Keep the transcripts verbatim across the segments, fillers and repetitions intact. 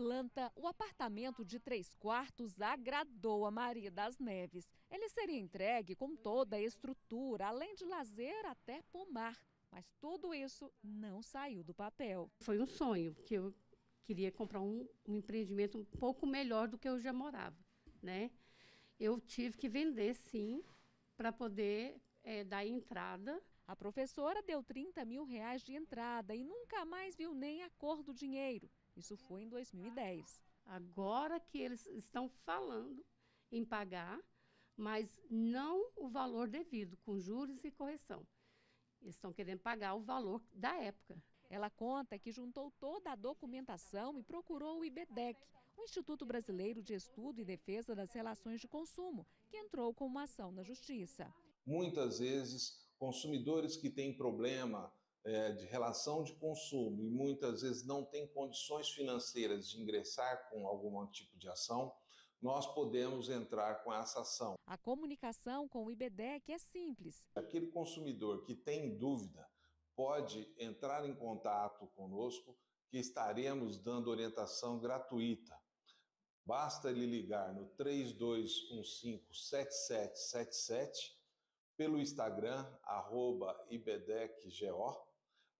planta, o apartamento de três quartos agradou a Maria das Neves. Ele seria entregue com toda a estrutura, além de lazer até pomar. Mas tudo isso não saiu do papel. Foi um sonho, porque eu queria comprar um, um empreendimento um pouco melhor do que eu já morava, né? Eu tive que vender, sim, para poder é, dar entrada. A professora deu trinta mil reais de entrada e nunca mais viu nem a cor do dinheiro. Isso foi em dois mil e dez. Agora que eles estão falando em pagar, mas não o valor devido, com juros e correção. Eles estão querendo pagar o valor da época. Ela conta que juntou toda a documentação e procurou o IBDEC, o Instituto Brasileiro de Estudo e Defesa das Relações de Consumo, que entrou com uma ação na Justiça. Muitas vezes, consumidores que têm problema é, de relação de consumo e muitas vezes não têm condições financeiras de ingressar com algum tipo de ação, nós podemos entrar com essa ação. A comunicação com o IBDEC é simples. Aquele consumidor que tem dúvida pode entrar em contato conosco, que estaremos dando orientação gratuita. Basta ele ligar no três dois um cinco, sete sete sete sete, pelo Instagram, arroba IBDECGO,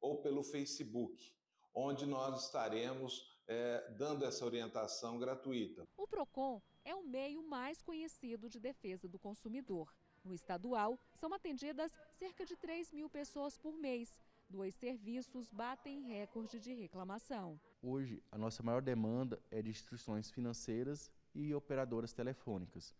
ou pelo Facebook, onde nós estaremos é, dando essa orientação gratuita. O PROCON é o meio mais conhecido de defesa do consumidor. No estadual, são atendidas cerca de três mil pessoas por mês. Dois serviços batem recorde de reclamação. Hoje, a nossa maior demanda é de instituições financeiras e operadoras telefônicas,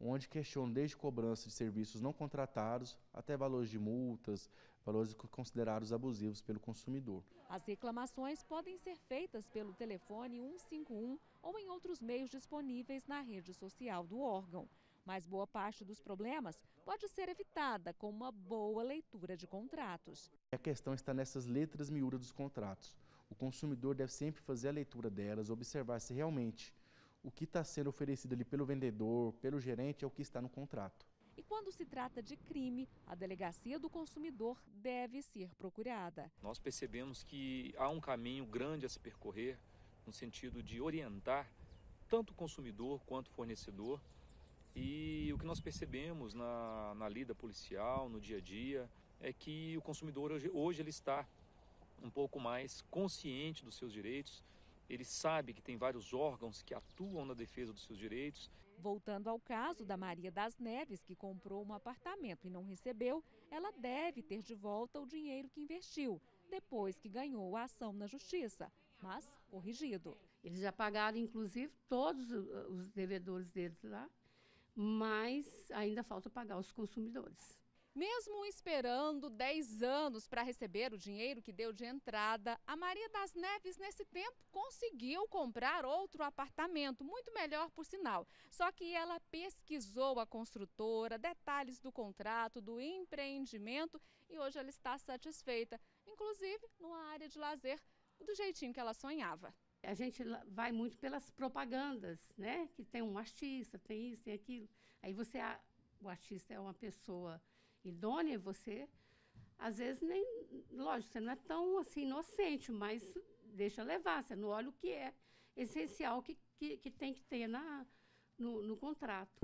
onde questionam desde cobrança de serviços não contratados até valores de multas, valores considerados abusivos pelo consumidor. As reclamações podem ser feitas pelo telefone um cinco um ou em outros meios disponíveis na rede social do órgão. Mas boa parte dos problemas pode ser evitada com uma boa leitura de contratos. A questão está nessas letras miúdas dos contratos. O consumidor deve sempre fazer a leitura delas, observar se realmente o que está sendo oferecido ali pelo vendedor, pelo gerente, é o que está no contrato. E quando se trata de crime, a delegacia do consumidor deve ser procurada. Nós percebemos que há um caminho grande a se percorrer, no sentido de orientar tanto o consumidor quanto o fornecedor. E o que nós percebemos na, na lida policial, no dia a dia, é que o consumidor hoje, hoje ele está um pouco mais consciente dos seus direitos. Ele sabe que tem vários órgãos que atuam na defesa dos seus direitos. Voltando ao caso da Maria das Neves, que comprou um apartamento e não recebeu, ela deve ter de volta o dinheiro que investiu, depois que ganhou a ação na Justiça, mas corrigido. Eles já pagaram, inclusive, todos os devedores deles lá, mas ainda falta pagar os consumidores. Mesmo esperando dez anos para receber o dinheiro que deu de entrada, a Maria das Neves, nesse tempo, conseguiu comprar outro apartamento, muito melhor por sinal. Só que ela pesquisou a construtora, detalhes do contrato, do empreendimento, e hoje ela está satisfeita, inclusive numa área de lazer, do jeitinho que ela sonhava. A gente vai muito pelas propagandas, né? Que tem um artista, tem isso, tem aquilo. Aí você, o artista é uma pessoa idônea, você, às vezes, nem, lógico, você não é tão assim inocente, mas deixa levar, você não olha o que é essencial que, que, que tem que ter na, no, no contrato.